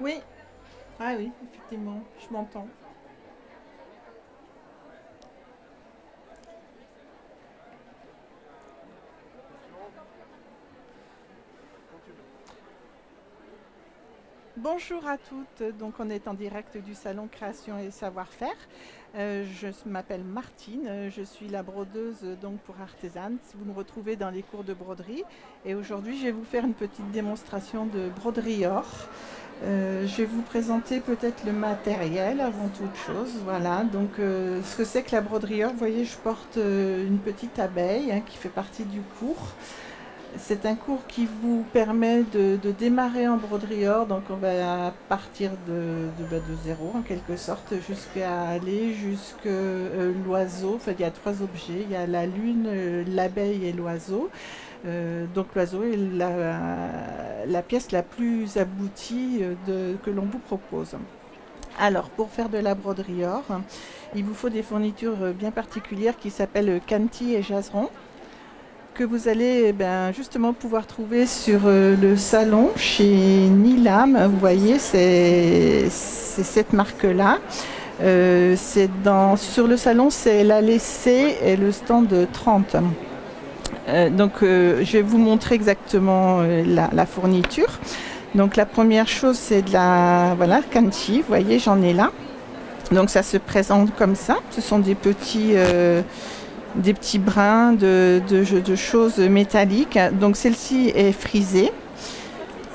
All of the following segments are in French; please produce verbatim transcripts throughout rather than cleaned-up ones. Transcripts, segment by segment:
Oui. Ah oui, effectivement, je m'entends. Bonjour à toutes, donc on est en direct du salon Création et Savoir-Faire. Euh, je m'appelle Martine, je suis la brodeuse donc pour artisane. Vous me retrouvez dans les cours de broderie et aujourd'hui je vais vous faire une petite démonstration de broderie or. Euh, je vais vous présenter peut-être le matériel avant toute chose. Voilà, donc euh, ce que c'est que la broderie or, vous voyez je porte euh, une petite abeille hein, qui fait partie du cours. C'est un cours qui vous permet de, de démarrer en broderie or, donc on va partir de, de, de zéro en quelque sorte, jusqu'à aller jusqu'à euh, l'oiseau. Enfin, il y a trois objets, il y a la lune, euh, l'abeille et l'oiseau. Euh, donc l'oiseau est la, la pièce la plus aboutie de, que l'on vous propose. Alors, pour faire de la broderie or, il vous faut des fournitures bien particulières qui s'appellent Canty et Jaseron, que vous allez eh bien, justement pouvoir trouver sur euh, le salon chez Nilam. Vous voyez, c'est cette marque-là. Euh, sur le salon, c'est l'allée C et le stand trente. Euh, donc, euh, je vais vous montrer exactement euh, la, la fourniture. Donc, la première chose, c'est de la voilà, Canty. Vous voyez, j'en ai là. Donc, ça se présente comme ça. Ce sont des petits... Euh, des petits brins de, de, de choses métalliques. Donc celle-ci est frisée.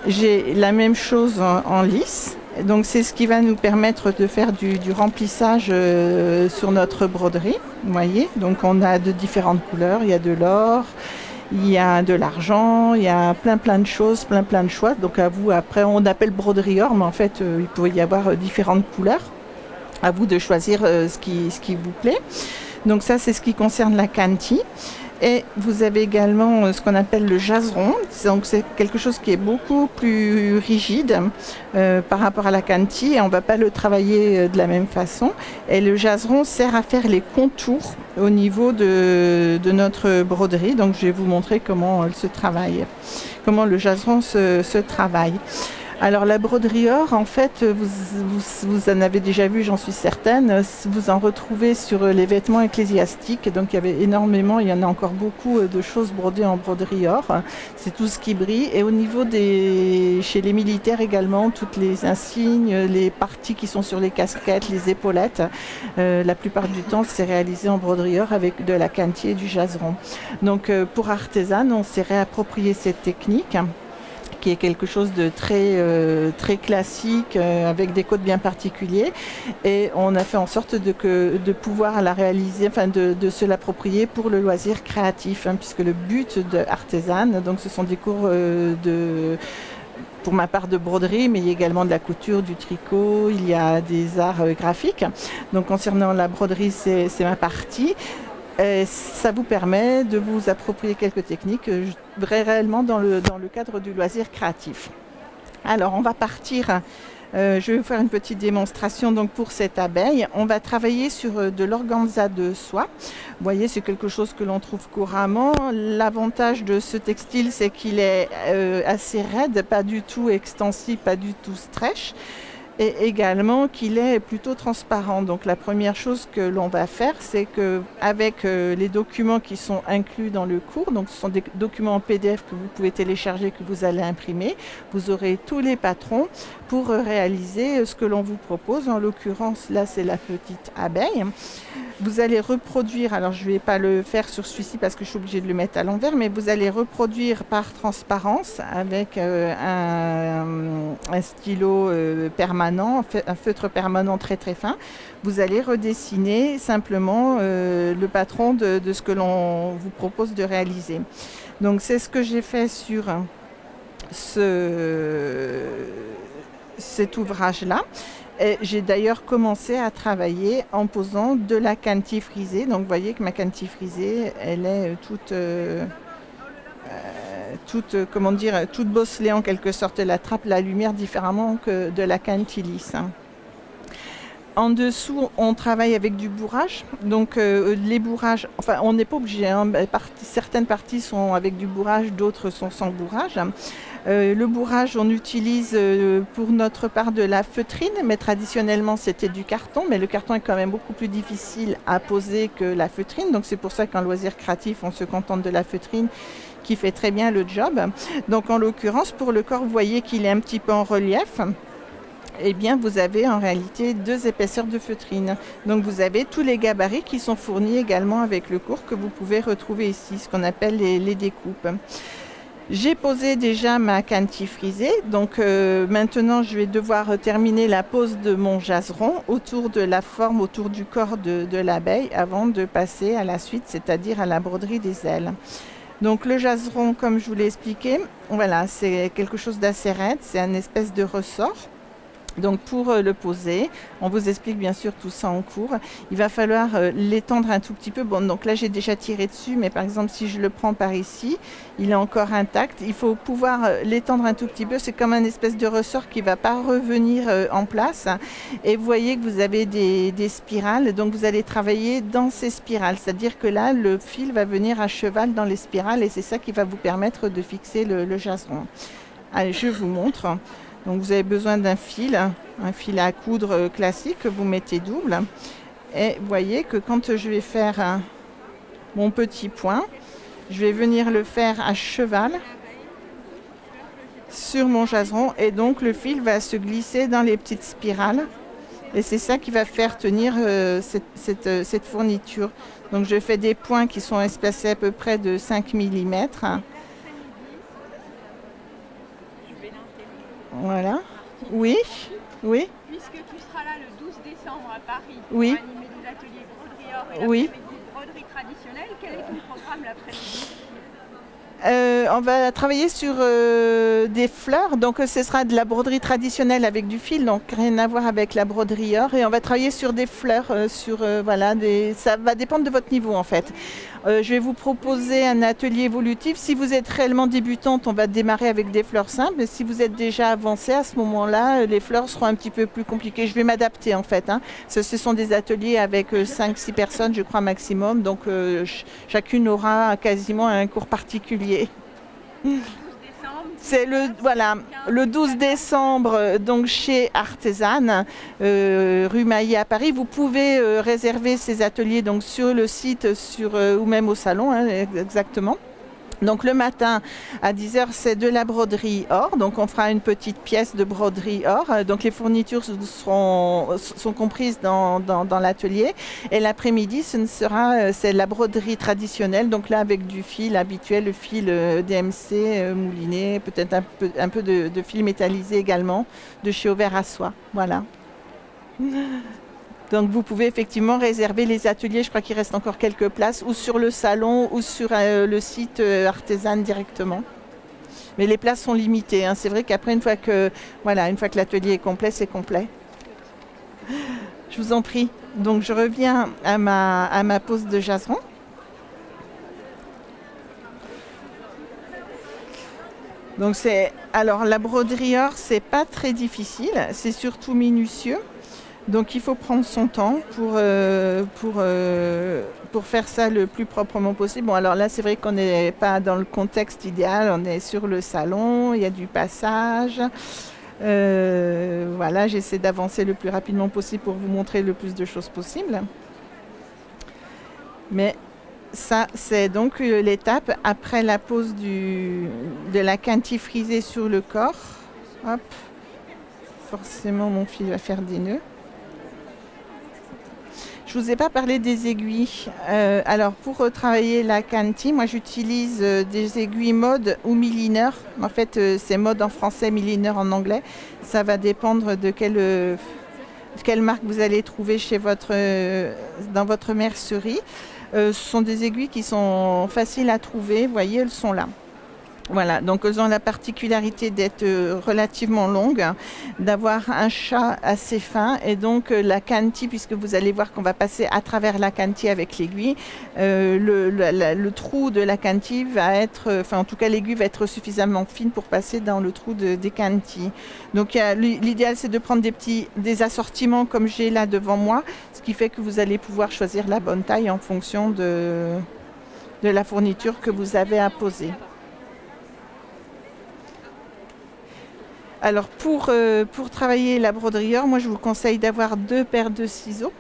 J'ai la même chose en, en lisse. Donc c'est ce qui va nous permettre de faire du, du remplissage euh, sur notre broderie. Vous voyez, donc on a de différentes couleurs. Il y a de l'or, il y a de l'argent, il y a plein plein de choses, plein plein de choix. Donc à vous, après on appelle broderie or, mais en fait euh, il peut y avoir différentes couleurs. À vous de choisir euh, ce, qui, ce qui vous plaît. Donc ça, c'est ce qui concerne la Canty. Et vous avez également euh, ce qu'on appelle le Jaseron. Donc c'est quelque chose qui est beaucoup plus rigide euh, par rapport à la Canty. Et on ne va pas le travailler euh, de la même façon. Et le Jaseron sert à faire les contours au niveau de, de notre broderie. Donc je vais vous montrer comment elle se travaille, comment le Jaseron se, se travaille. Alors la broderie or, en fait, vous, vous, vous en avez déjà vu, j'en suis certaine, vous en retrouvez sur les vêtements ecclésiastiques, donc il y avait énormément, il y en a encore beaucoup de choses brodées en broderie or, c'est tout ce qui brille, et au niveau des, chez les militaires également, toutes les insignes, les parties qui sont sur les casquettes, les épaulettes, euh, la plupart du temps c'est réalisé en broderie or avec de la Canty et du Jaseron. Donc pour artisane, on s'est réapproprié cette technique, qui est quelque chose de très, euh, très classique, euh, avec des codes bien particuliers. Et on a fait en sorte de, que, de pouvoir la réaliser, enfin de, de se l'approprier pour le loisir créatif, hein, puisque le but de artisane, donc ce sont des cours euh, de... pour ma part de broderie, mais il y a également de la couture, du tricot, il y a des arts euh, graphiques. Donc concernant la broderie, c'est ma partie. Et ça vous permet de vous approprier quelques techniques réellement dans le, dans le cadre du loisir créatif. Alors on va partir, euh, je vais vous faire une petite démonstration donc, pour cette abeille. On va travailler sur de l'organza de soie. Vous voyez, c'est quelque chose que l'on trouve couramment. L'avantage de ce textile, c'est qu'il est, qu est euh, assez raide, pas du tout extensif, pas du tout stretch. Et également qu'il est plutôt transparent. Donc la première chose que l'on va faire, c'est qu'avec euh, les documents qui sont inclus dans le cours, donc ce sont des documents en P D F que vous pouvez télécharger, que vous allez imprimer, vous aurez tous les patrons pour euh, réaliser ce que l'on vous propose. En l'occurrence, là c'est la petite abeille. Vous allez reproduire, alors je ne vais pas le faire sur celui-ci parce que je suis obligée de le mettre à l'envers, mais vous allez reproduire par transparence avec euh, un, un stylo euh, permanent, un feutre permanent très très fin. Vous allez redessiner simplement euh, le patron de, de ce que l'on vous propose de réaliser. Donc c'est ce que j'ai fait sur ce, cet ouvrage là. J'ai d'ailleurs commencé à travailler en posant de la Canty frisée. Donc vous voyez que ma Canty frisée, elle est toute... Euh, toute, comment dire, toute bosselée en quelque sorte, elle attrape la lumière différemment que de la Canty lisse. En dessous, on travaille avec du bourrage. Donc euh, les bourrages, enfin on n'est pas obligé, hein, partie, certaines parties sont avec du bourrage, d'autres sont sans bourrage. Euh, le bourrage, on utilise euh, pour notre part de la feutrine, mais traditionnellement c'était du carton, mais le carton est quand même beaucoup plus difficile à poser que la feutrine, donc c'est pour ça qu'en loisir créatif, on se contente de la feutrine qui fait très bien le job. Donc en l'occurrence, pour le corps, vous voyez qu'il est un petit peu en relief. Eh bien, vous avez en réalité deux épaisseurs de feutrine. Donc, vous avez tous les gabarits qui sont fournis également avec le cours que vous pouvez retrouver ici, ce qu'on appelle les, les découpes. J'ai posé déjà ma cannetille frisée, donc euh, maintenant je vais devoir terminer la pose de mon jaseron autour de la forme, autour du corps de, de l'abeille avant de passer à la suite, c'est-à-dire à la broderie des ailes. Donc le jaseron, comme je vous l'ai expliqué, voilà, c'est quelque chose d'assez raide, c'est un espèce de ressort. Donc pour le poser, on vous explique bien sûr tout ça en cours. Il va falloir l'étendre un tout petit peu. Bon, donc là j'ai déjà tiré dessus, mais par exemple si je le prends par ici, il est encore intact. Il faut pouvoir l'étendre un tout petit peu. C'est comme un espèce de ressort qui ne va pas revenir en place. Et vous voyez que vous avez des, des spirales. Donc vous allez travailler dans ces spirales. C'est-à-dire que là, le fil va venir à cheval dans les spirales et c'est ça qui va vous permettre de fixer le, le jaseron. Allez, je vous montre. Donc vous avez besoin d'un fil, un fil à coudre classique que vous mettez double. Et vous voyez que quand je vais faire mon petit point, je vais venir le faire à cheval sur mon jaseron. Et donc le fil va se glisser dans les petites spirales. Et c'est ça qui va faire tenir euh, cette, cette, euh, cette fourniture. Donc je fais des points qui sont espacés à peu près de cinq millimètres. Voilà. Oui, oui. Puisque tu seras là le douze décembre à Paris, oui, pour animer des ateliers broderie or et oui, des broderies traditionnelles, quel est ton programme l'après-midi? Euh, on va travailler sur euh, des fleurs, donc euh, ce sera de la broderie traditionnelle avec du fil, donc rien à voir avec la broderie or, et on va travailler sur des fleurs, euh, sur, euh, voilà, des... ça va dépendre de votre niveau en fait. Euh, je vais vous proposer un atelier évolutif. Si vous êtes réellement débutante, on va démarrer avec des fleurs simples, et si vous êtes déjà avancée, à ce moment-là, les fleurs seront un petit peu plus compliquées. Je vais m'adapter en fait, hein. Ce, ce sont des ateliers avec euh, cinq six personnes, je crois, maximum, donc euh, ch chacune aura quasiment un cours particulier. C'est le, voilà, le douze décembre donc chez Artisane, euh, rue Maillet à Paris. Vous pouvez euh, réserver ces ateliers donc, sur le site sur, euh, ou même au salon, hein, exactement. Donc le matin à dix heures, c'est de la broderie or. Donc on fera une petite pièce de broderie or. Donc les fournitures seront, sont comprises dans, dans, dans l'atelier. Et l'après-midi, ce ne sera, c'est la broderie traditionnelle. Donc là avec du fil habituel, le fil D M C mouliné, peut-être un peu, un peu de, de fil métallisé également, de chez Auvert à Soie. Voilà. Donc vous pouvez effectivement réserver les ateliers, je crois qu'il reste encore quelques places, ou sur le salon ou sur euh, le site euh, Artisane directement. Mais les places sont limitées, hein. C'est vrai qu'après, une fois que voilà, une fois que l'atelier est complet, c'est complet. Je vous en prie. Donc je reviens à ma, à ma pose de jaseron. Donc c'est, alors la broderie or, c'est pas très difficile, c'est surtout minutieux. Donc il faut prendre son temps pour, euh, pour, euh, pour faire ça le plus proprement possible. Bon, alors là, c'est vrai qu'on n'est pas dans le contexte idéal, on est sur le salon, il y a du passage. Euh, voilà, j'essaie d'avancer le plus rapidement possible pour vous montrer le plus de choses possible. Mais ça, c'est donc l'étape après la pose du, de la cannetille frisée sur le corps. Hop, forcément, mon fil va faire des nœuds. Je ne vous ai pas parlé des aiguilles. Euh, alors, pour euh, travailler la cannetille, moi j'utilise euh, des aiguilles mode ou milliner. En fait, euh, c'est mode en français, milliner en anglais. Ça va dépendre de quelle, euh, quelle marque vous allez trouver chez votre, euh, dans votre mercerie. Euh, ce sont des aiguilles qui sont faciles à trouver. Vous voyez, elles sont là. Voilà, donc elles ont la particularité d'être relativement longues, d'avoir un chat assez fin et donc la cantille, puisque vous allez voir qu'on va passer à travers la cantille avec l'aiguille, euh, le, le, le trou de la cantille va être, enfin en tout cas l'aiguille va être suffisamment fine pour passer dans le trou de, des cantilles. Donc l'idéal c'est de prendre des petits, des assortiments comme j'ai là devant moi, ce qui fait que vous allez pouvoir choisir la bonne taille en fonction de, de la fourniture que vous avez à poser. Alors pour, euh, pour travailler la broderie or, moi je vous conseille d'avoir deux paires de ciseaux.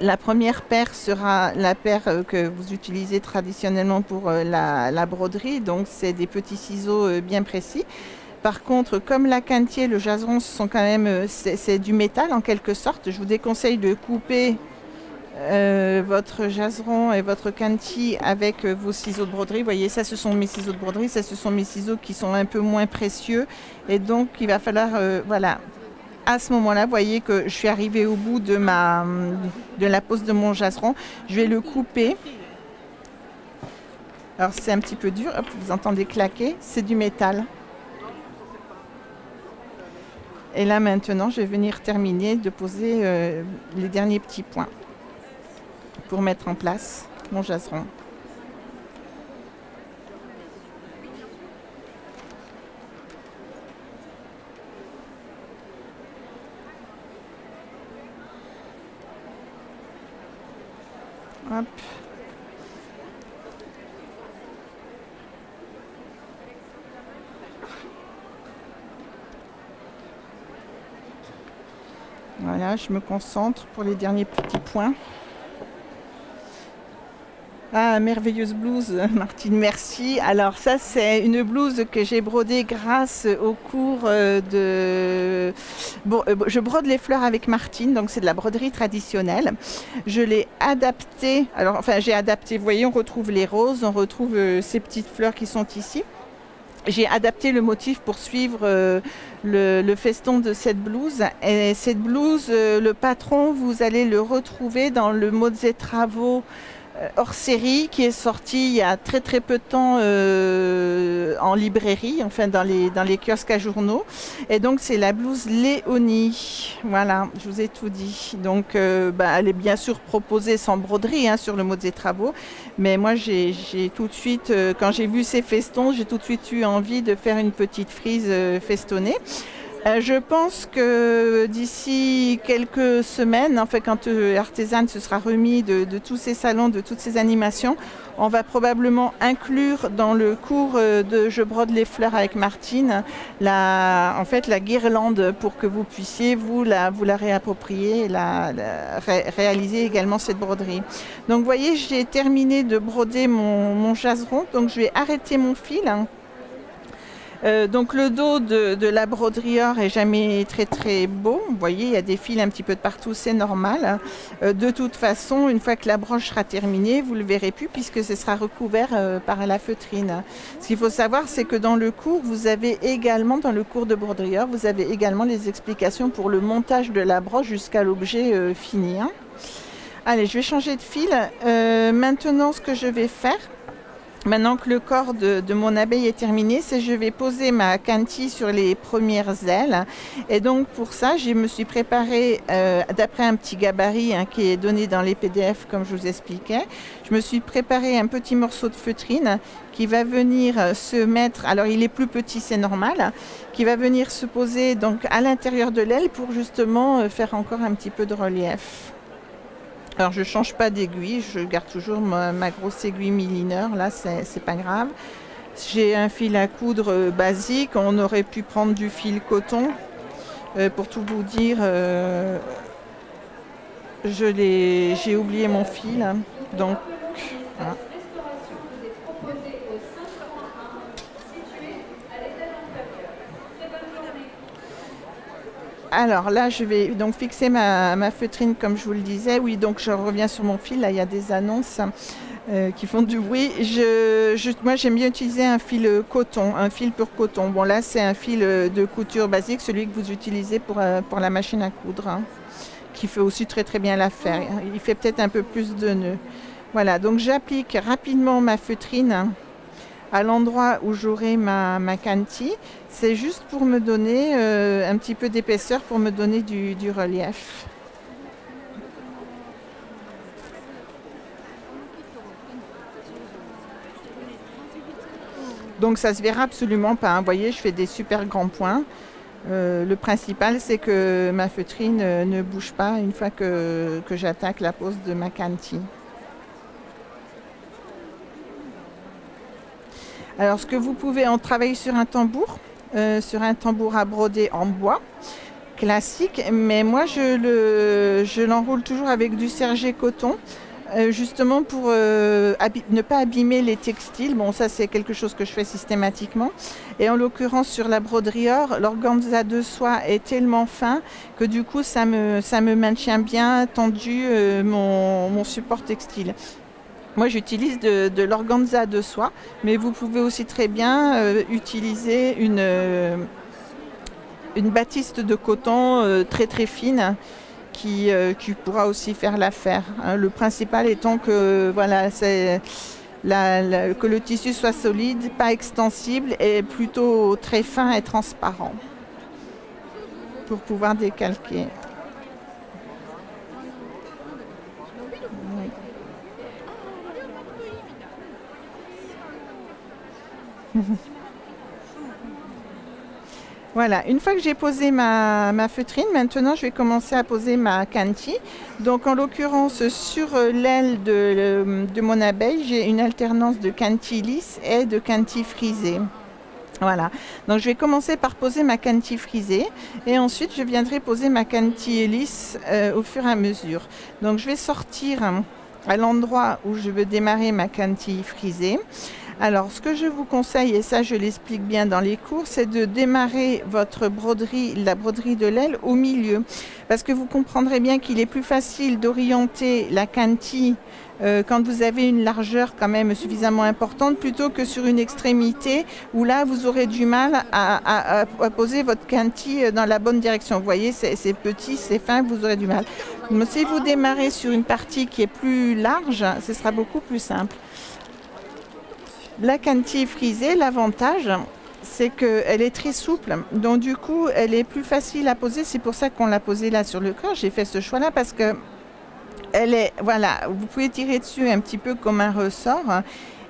La première paire sera la paire euh, que vous utilisez traditionnellement pour euh, la, la broderie, donc c'est des petits ciseaux euh, bien précis. Par contre, comme la cantille et le jaseron, ce sont quand même euh, c'est du métal en quelque sorte, je vous déconseille de couper Euh, votre jaseron et votre cantille avec euh, vos ciseaux de broderie. Vous voyez, ça ce sont mes ciseaux de broderie, ça ce sont mes ciseaux qui sont un peu moins précieux et donc il va falloir, euh, voilà, à ce moment-là, vous voyez que je suis arrivée au bout de, ma, de la pose de mon jaseron, je vais le couper. Alors c'est un petit peu dur, hop, vous entendez claquer, c'est du métal. Et là maintenant, je vais venir terminer de poser euh, les derniers petits points pour mettre en place mon jaseron. Hop. Voilà, je me concentre pour les derniers petits points. Ah, merveilleuse blouse, Martine, merci. Alors ça, c'est une blouse que j'ai brodée grâce au cours de... Bon, je brode les fleurs avec Martine, donc c'est de la broderie traditionnelle. Je l'ai adaptée, alors enfin j'ai adapté, vous voyez, on retrouve les roses, on retrouve euh, ces petites fleurs qui sont ici. J'ai adapté le motif pour suivre euh, le, le feston de cette blouse. Et cette blouse, euh, le patron, vous allez le retrouver dans le Mozé Travaux hors série qui est sorti il y a très très peu de temps euh, en librairie, enfin dans les, dans les kiosques à journaux. Et donc c'est la blouse Léonie. Voilà, je vous ai tout dit. Donc euh, bah, elle est bien sûr proposée sans broderie hein, sur le Mozé Travaux. Mais moi j'ai tout de suite, euh, quand j'ai vu ces festons, j'ai tout de suite eu envie de faire une petite frise euh, festonnée. Euh, je pense que d'ici quelques semaines, en fait, quand euh, Artisane se sera remis de, de tous ces salons, de toutes ces animations, on va probablement inclure dans le cours euh, de Je brode les fleurs avec Martine, la, en fait, la guirlande pour que vous puissiez vous la, vous la réapproprier, la, la, ré, réaliser également cette broderie. Donc, vous voyez, j'ai terminé de broder mon, mon jaseron, donc je vais arrêter mon fil. Hein. Euh, donc le dos de, de la broderie or est jamais très très beau, vous voyez il y a des fils un petit peu de partout, c'est normal. Euh, de toute façon, une fois que la broche sera terminée, vous ne le verrez plus puisque ce sera recouvert euh, par la feutrine. Ce qu'il faut savoir, c'est que dans le cours, vous avez également, dans le cours de broderie or, vous avez également les explications pour le montage de la broche jusqu'à l'objet euh, fini. Hein. Allez, je vais changer de fil. Euh, maintenant, ce que je vais faire, maintenant que le corps de, de mon abeille est terminé, c'est je vais poser ma cantille sur les premières ailes. Et donc pour ça, je me suis préparée, euh, d'après un petit gabarit hein, qui est donné dans les P D F comme je vous expliquais, je me suis préparé un petit morceau de feutrine qui va venir se mettre, alors il est plus petit, c'est normal, qui va venir se poser donc à l'intérieur de l'aile pour justement faire encore un petit peu de relief. Alors je ne change pas d'aiguille, je garde toujours ma, ma grosse aiguille millineur, là c'est pas grave. J'ai un fil à coudre euh, basique, on aurait pu prendre du fil coton. Euh, pour tout vous dire, euh, j'ai oublié mon fil, hein. Donc voilà. Alors là, je vais donc fixer ma, ma feutrine comme je vous le disais. Oui, donc je reviens sur mon fil. Là, il y a des annonces euh, qui font du bruit. Je, je, moi, j'aime bien utiliser un fil coton, un fil pur coton. Bon, là, c'est un fil de couture basique, celui que vous utilisez pour, euh, pour la machine à coudre, hein, qui fait aussi très très bien l'affaire. Il fait peut-être un peu plus de nœuds. Voilà, donc j'applique rapidement ma feutrine à l'endroit où j'aurai ma, ma kanti, c'est juste pour me donner euh, un petit peu d'épaisseur, pour me donner du, du relief. Donc ça ne se verra absolument pas, hein. Vous voyez, je fais des super grands points. Euh, le principal, c'est que ma feutrine ne, ne bouge pas une fois que, que j'attaque la pose de ma kanti. Alors, ce que vous pouvez, on travaille sur un tambour, euh, sur un tambour à broder en bois, classique. Mais moi, je le, je l'enroule toujours avec du sergé coton, euh, justement pour euh, ne pas abîmer les textiles. Bon, ça, c'est quelque chose que je fais systématiquement. Et en l'occurrence, sur la broderie or, l'organza de soie est tellement fin que du coup, ça me, ça me maintient bien tendu euh, mon, mon support textile. Moi, j'utilise de, de l'organza de soie, mais vous pouvez aussi très bien euh, utiliser une, euh, une batiste de coton euh, très très fine, hein, qui, euh, qui pourra aussi faire l'affaire, hein. Le principal étant que, voilà, c'est la, la, que le tissu soit solide, pas extensible et plutôt très fin et transparent pour pouvoir décalquer. Voilà, une fois que j'ai posé ma, ma feutrine, maintenant je vais commencer à poser ma kanti. Donc en l'occurrence, sur l'aile de, de mon abeille, j'ai une alternance de kanti lisse et de kanti frisée. Voilà, donc je vais commencer par poser ma kanti frisée et ensuite je viendrai poser ma kanti lisse euh, au fur et à mesure. Donc je vais sortir à l'endroit où je veux démarrer ma kanti frisée. Alors, ce que je vous conseille, et ça je l'explique bien dans les cours, c'est de démarrer votre broderie, la broderie de l'aile, au milieu. Parce que vous comprendrez bien qu'il est plus facile d'orienter la kanti euh, quand vous avez une largeur quand même suffisamment importante, plutôt que sur une extrémité où là vous aurez du mal à, à, à poser votre kanti dans la bonne direction. Vous voyez, c'est petit, c'est fin, vous aurez du mal. Mais si vous démarrez sur une partie qui est plus large, ce sera beaucoup plus simple. La kanti frisée, l'avantage, c'est qu'elle est très souple, donc du coup, elle est plus facile à poser. C'est pour ça qu'on l'a posée là sur le corps. J'ai fait ce choix-là parce que elle est, voilà, vous pouvez tirer dessus un petit peu comme un ressort.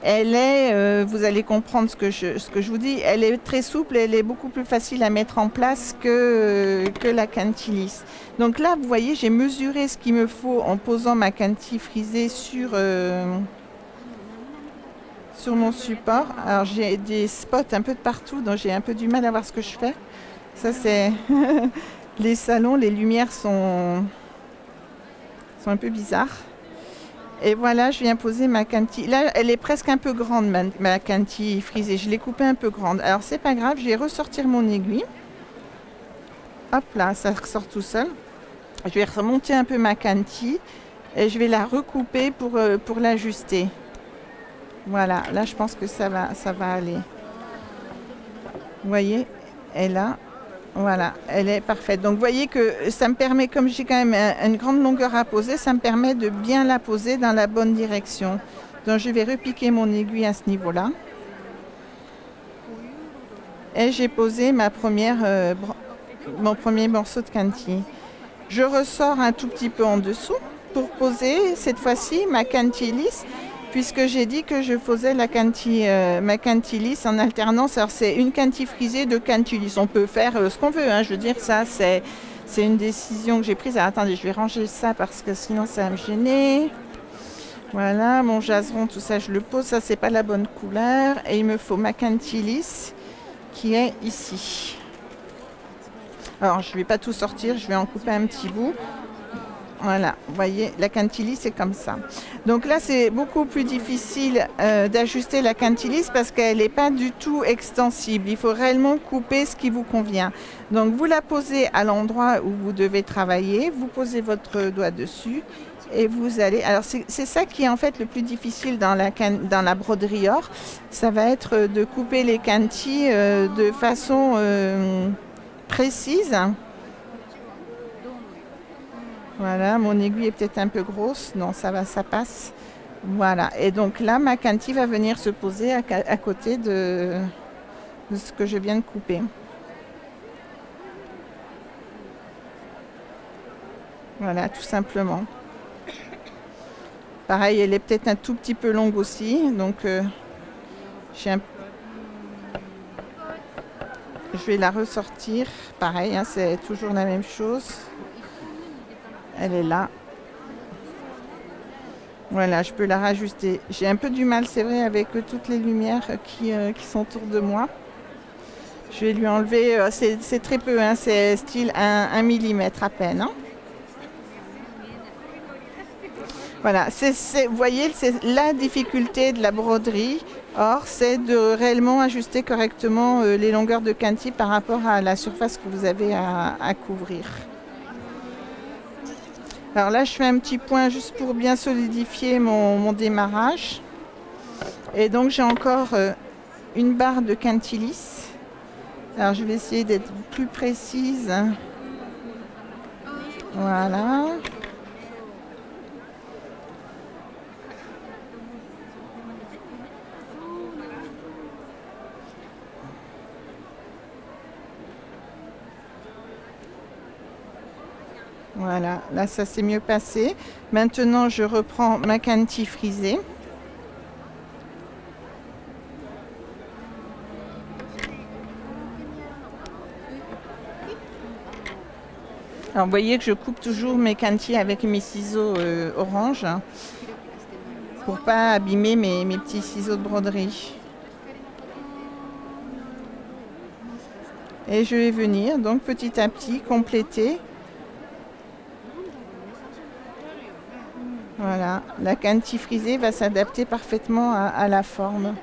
Elle est, euh, vous allez comprendre ce que, je, ce que je vous dis, elle est très souple, elle est beaucoup plus facile à mettre en place que, euh, que la kanti lisse. Donc là, vous voyez, j'ai mesuré ce qu'il me faut en posant ma kanti frisée sur... Euh, sur mon support. Alors j'ai des spots un peu de partout, donc j'ai un peu du mal à voir ce que je fais. Ça c'est les salons, les lumières sont sont un peu bizarres. Et voilà, je viens poser ma kanti. Là, elle est presque un peu grande, ma, ma kanti frisée. Je l'ai coupée un peu grande. Alors c'est pas grave, je vais ressortir mon aiguille. Hop là, ça ressort tout seul. Je vais remonter un peu ma kanti et je vais la recouper pour euh, pour l'ajuster. Voilà, là je pense que ça va, ça va aller. Vous voyez, et là, voilà, elle est parfaite. Donc vous voyez que ça me permet, comme j'ai quand même une grande longueur à poser, ça me permet de bien la poser dans la bonne direction. Donc je vais repiquer mon aiguille à ce niveau-là. Et j'ai posé ma première, euh, mon premier morceau de kanti. Je ressors un tout petit peu en dessous pour poser cette fois-ci ma kanti lisse, puisque j'ai dit que je faisais la kanti, euh, ma kanti lisse en alternance. Alors c'est une kanti frisée, deux kanti lisses. On peut faire euh, ce qu'on veut, hein. Je veux dire, ça c'est une décision que j'ai prise. Alors, attendez, je vais ranger ça parce que sinon ça va me gêner. Voilà, mon jaseron, tout ça, je le pose. Ça, c'est pas la bonne couleur. Et il me faut ma kanti lisse qui est ici. Alors, je ne vais pas tout sortir, je vais en couper un petit bout. Voilà, vous voyez, la kanti lisse, c'est comme ça. Donc là, c'est beaucoup plus difficile euh, d'ajuster la kanti lisse parce qu'elle n'est pas du tout extensible. Il faut réellement couper ce qui vous convient. Donc, vous la posez à l'endroit où vous devez travailler. Vous posez votre doigt dessus et vous allez... Alors, c'est ça qui est en fait le plus difficile dans la, can... dans la broderie or. Ça va être de couper les kanti euh, de façon euh, précise. Voilà, mon aiguille est peut-être un peu grosse. Non, ça va, ça passe. Voilà, et donc là, ma cantille va venir se poser à, à côté de, de ce que je viens de couper. Voilà, tout simplement. Pareil, elle est peut-être un tout petit peu longue aussi, donc euh, j'ai un... je vais la ressortir. Pareil, hein, c'est toujours la même chose. Elle est là. Voilà, je peux la rajuster. J'ai un peu du mal, c'est vrai, avec euh, toutes les lumières qui, euh, qui sont autour de moi. Je vais lui enlever, euh, c'est très peu, hein, c'est style un millimètre à peine. Hein. Voilà, c'est, c'est, vous voyez, c'est la difficulté de la broderie. Or, c'est de réellement ajuster correctement euh, les longueurs de cantille par rapport à la surface que vous avez à, à couvrir. Alors là, je fais un petit point juste pour bien solidifier mon, mon démarrage. Et donc, j'ai encore euh, une barre de cantille lisse. Alors, je vais essayer d'être plus précise. Voilà. Voilà, là ça s'est mieux passé. Maintenant je reprends ma cantille frisée. Alors vous voyez que je coupe toujours mes cantilles avec mes ciseaux euh, orange hein, pour pas abîmer mes, mes petits ciseaux de broderie. Et je vais venir donc petit à petit compléter. Voilà, la cantille frisée va s'adapter parfaitement à, à la forme.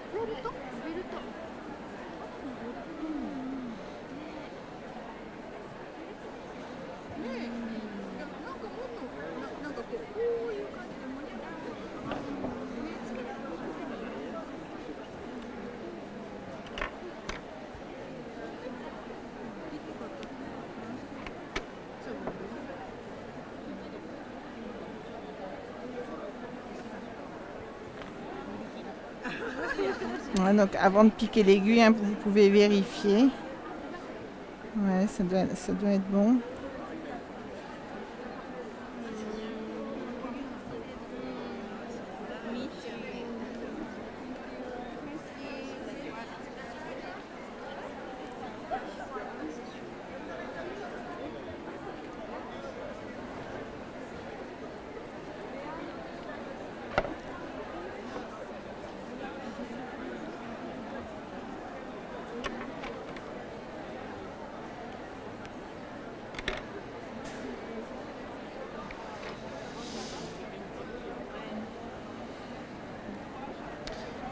Ouais, donc avant de piquer l'aiguille, hein, vous pouvez vérifier. Ouais, ça doit, ça doit être bon.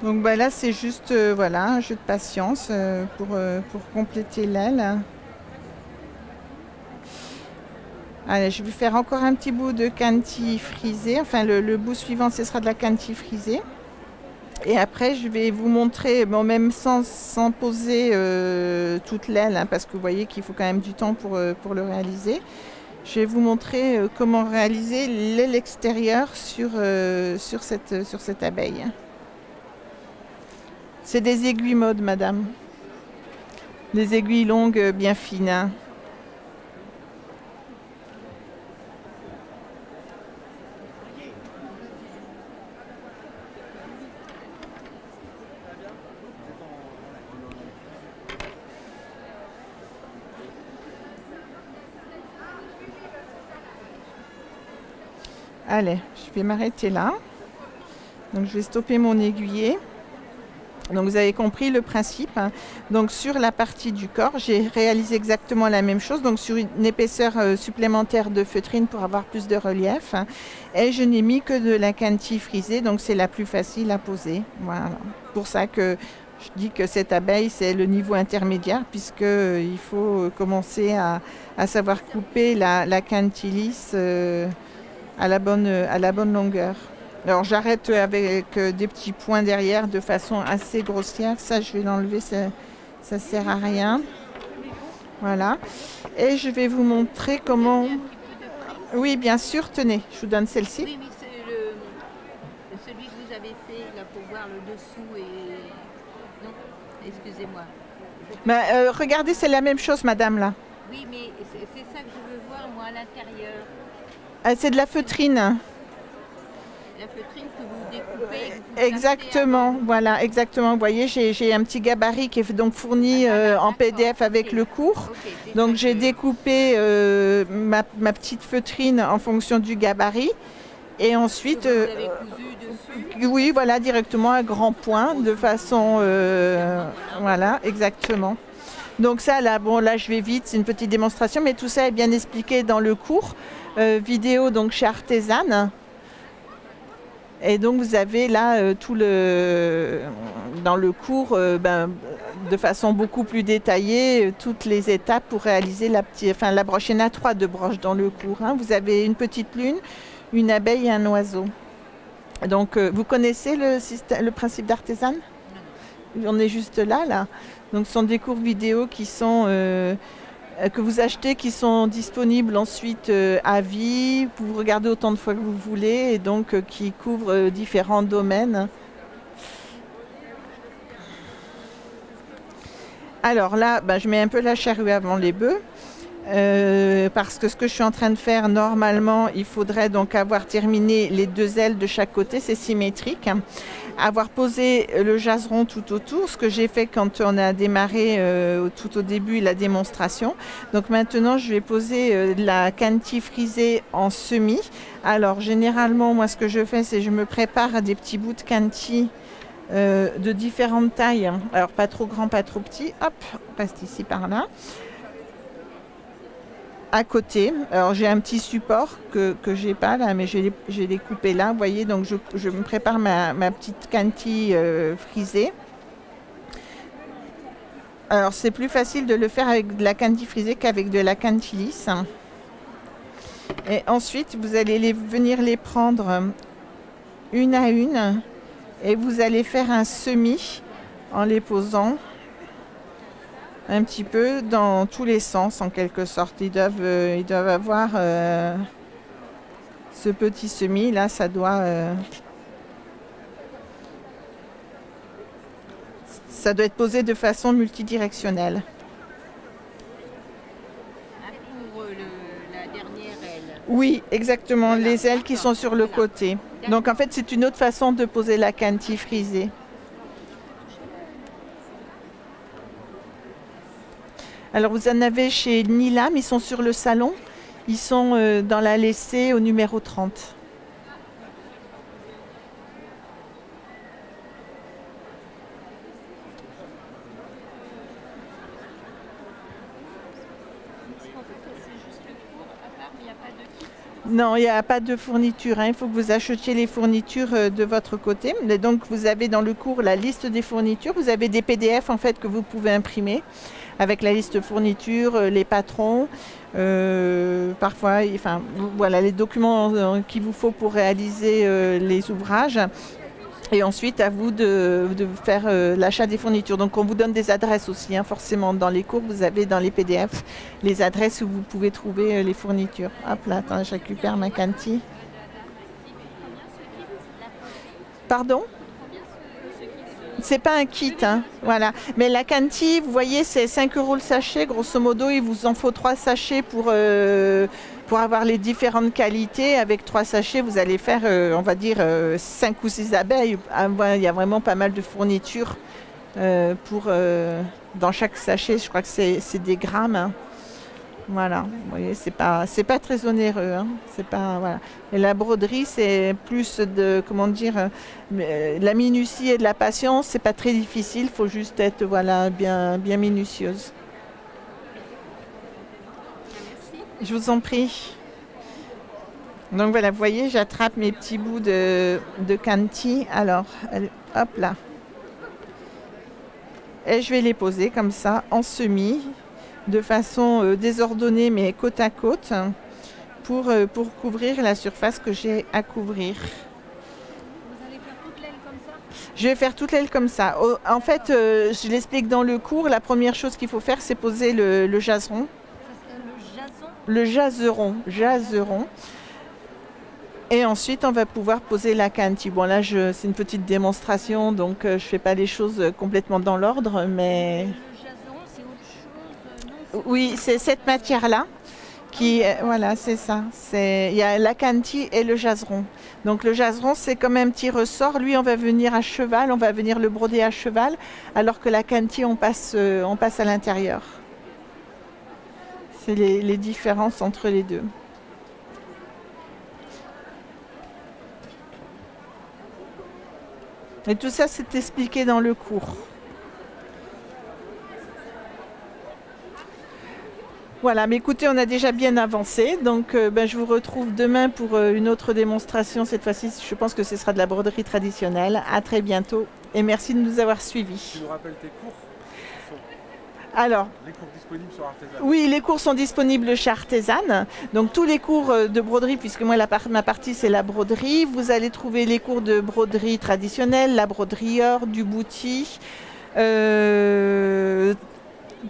Donc bah, là, c'est juste euh, voilà, un jeu de patience euh, pour, euh, pour compléter l'aile. Allez, je vais faire encore un petit bout de cantille frisée. Enfin, le, le bout suivant, ce sera de la cantille frisée. Et après, je vais vous montrer, bon, même sans, sans poser euh, toute l'aile, hein, parce que vous voyez qu'il faut quand même du temps pour, euh, pour le réaliser. Je vais vous montrer euh, comment réaliser l'aile extérieure sur, euh, sur, cette, sur cette abeille. C'est des aiguilles mode, madame. Des aiguilles longues, bien fines. Allez, je vais m'arrêter là. Donc, je vais stopper mon aiguiller. Donc vous avez compris le principe. Donc sur la partie du corps, j'ai réalisé exactement la même chose. Donc sur une épaisseur supplémentaire de feutrine pour avoir plus de relief. Et je n'ai mis que de la cantille frisée, donc c'est la plus facile à poser. Voilà. Pour ça que je dis que cette abeille, c'est le niveau intermédiaire, puisqu'il faut commencer à, à savoir couper la, la cantille lisse à la bonne, à la bonne longueur. Alors j'arrête avec des petits points derrière de façon assez grossière. Ça, je vais l'enlever, ça ne sert à rien. Voilà. Et je vais vous montrer comment... Oui, bien sûr, tenez, je vous donne celle-ci. Oui, oui, c'est celui que vous voir le dessous et... Non, excusez-moi. Bah, euh, regardez, c'est la même chose, madame, là. Oui, mais c'est ça que je veux voir, moi, à l'intérieur. Ah, c'est de la feutrine. La feutrine que vous découpez. Que vous exactement, voilà, exactement. Vous voyez, j'ai un petit gabarit qui est donc fourni ah, euh, en P D F avec okay. le cours. Okay, donc j'ai découpé euh, ma, ma petite feutrine en fonction du gabarit. Et ensuite, vous avez cousu dessus. Oui, voilà, directement à grand point, de façon, euh, voilà, exactement. Donc ça, là, bon, là, je vais vite, c'est une petite démonstration, mais tout ça est bien expliqué dans le cours euh, vidéo, donc chez Artesane. Et donc vous avez là euh, tout le, dans le cours, euh, ben, de façon beaucoup plus détaillée, toutes les étapes pour réaliser la petite, enfin la broche. Il y en a trois de broches dans le cours, hein. Vous avez une petite lune, une abeille et un oiseau. Donc, euh, vous connaissez le, système, le principe d'Artesane? On est juste là, là. Donc, ce sont des cours vidéo qui sont, euh, que vous achetez, qui sont disponibles ensuite euh, à vie. Vous regardez autant de fois que vous voulez et donc euh, qui couvrent euh, différents domaines. Alors là, ben, je mets un peu la charrue avant les bœufs. Euh, parce que ce que je suis en train de faire, normalement, il faudrait donc avoir terminé les deux ailes de chaque côté, c'est symétrique. Avoir posé le jaseron tout autour, ce que j'ai fait quand on a démarré euh, tout au début la démonstration. Donc maintenant, je vais poser euh, la cannetille frisée en semi. Alors généralement, moi, ce que je fais, c'est je me prépare des petits bouts de cannetille euh, de différentes tailles. Alors pas trop grand, pas trop petit. Hop, on reste ici par là. À côté, alors j'ai un petit support que, que j'ai pas là, mais j'ai les coupé là, vous voyez, donc je, je me prépare ma, ma petite cannetille euh, frisée. Alors c'est plus facile de le faire avec de la cannetille frisée qu'avec de la cannetille lisse. Et ensuite, vous allez les, venir les prendre une à une et vous allez faire un semi en les posant un petit peu dans tous les sens, en quelque sorte. Ils doivent, euh, ils doivent avoir euh, ce petit semis. Là, ça doit, euh, ça doit être posé de façon multidirectionnelle. Ah, pour euh, le, la dernière aile. Oui, exactement. Voilà, les ailes qui sont sur le voilà. côté. Donc, en fait, c'est une autre façon de poser la cannetille frisée. Alors, vous en avez chez Nilam, ils sont sur le salon. Ils sont euh, dans la laissée au numéro trente. Non, il n'y a pas de fourniture. Hein. Il faut que vous achetiez les fournitures euh, de votre côté. Et donc, vous avez dans le cours la liste des fournitures. Vous avez des P D F, en fait, que vous pouvez imprimer, avec la liste fourniture, les patrons, euh, parfois, enfin, voilà, les documents qu'il vous faut pour réaliser euh, les ouvrages. Et ensuite, à vous de, de faire euh, l'achat des fournitures. Donc, on vous donne des adresses aussi, hein, forcément. Dans les cours, vous avez dans les P D F les adresses où vous pouvez trouver euh, les fournitures. Hop là, attends, je récupère ma cannetille. Pardon ? C'est pas un kit, hein, voilà. Mais la cannetille, vous voyez, c'est cinq euros le sachet. Grosso modo, il vous en faut trois sachets pour, euh, pour avoir les différentes qualités. Avec trois sachets, vous allez faire, euh, on va dire, euh, cinq ou six abeilles. Ah, voilà, il y a vraiment pas mal de fournitures euh, pour, euh, dans chaque sachet. Je crois que c'est des grammes. Hein. Voilà, vous voyez, c'est pas, c'est pas très onéreux, hein. C'est pas, voilà. Et la broderie, c'est plus de, comment dire, euh, la minutie et de la patience, c'est pas très difficile, il faut juste être, voilà, bien, bien minutieuse. Merci. Je vous en prie. Donc voilà, vous voyez, j'attrape mes petits bouts de, de cannetille, alors, hop là. Et je vais les poser comme ça, en semis, de façon euh, désordonnée mais côte à côte pour, euh, pour couvrir la surface que j'ai à couvrir. Vous allez faire toute l'aile comme ça ? Je vais faire toute l'aile comme ça. Oh, en fait, euh, je l'explique dans le cours, la première chose qu'il faut faire, c'est poser le, le jaseron. Le jaseron. Le jaseron. jaseron. Et ensuite, on va pouvoir poser la cantille. Bon, là, c'est une petite démonstration, donc euh, je ne fais pas les choses complètement dans l'ordre, mais... Le jason, c'est autre chose, non? Oui, c'est cette matière-là qui... Euh, voilà, c'est ça. Il y a la cantille et le jaseron. Donc le jaseron, c'est comme un petit ressort. Lui, on va venir à cheval, on va venir le broder à cheval, alors que la cantille, on passe, euh, on passe à l'intérieur. C'est les, les différences entre les deux. Et tout ça, c'est expliqué dans le cours. Voilà, mais écoutez, on a déjà bien avancé. Donc, euh, ben, je vous retrouve demain pour euh, une autre démonstration. Cette fois-ci, je pense que ce sera de la broderie traditionnelle. À très bientôt et merci de nous avoir suivis. Tu nous rappelles tes cours ? Alors, les cours disponibles sur Artesane. Oui, les cours sont disponibles chez Artesane. Donc tous les cours de broderie, puisque moi la part, ma partie c'est la broderie, vous allez trouver les cours de broderie traditionnelle, la broderie or, du bouti, euh,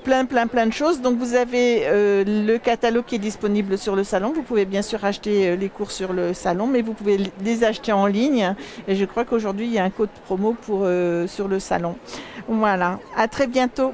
plein plein plein de choses. Donc vous avez euh, le catalogue qui est disponible sur le salon. Vous pouvez bien sûr acheter les cours sur le salon, mais vous pouvez les acheter en ligne. Et je crois qu'aujourd'hui il y a un code promo pour, euh, sur le salon. Voilà, à très bientôt.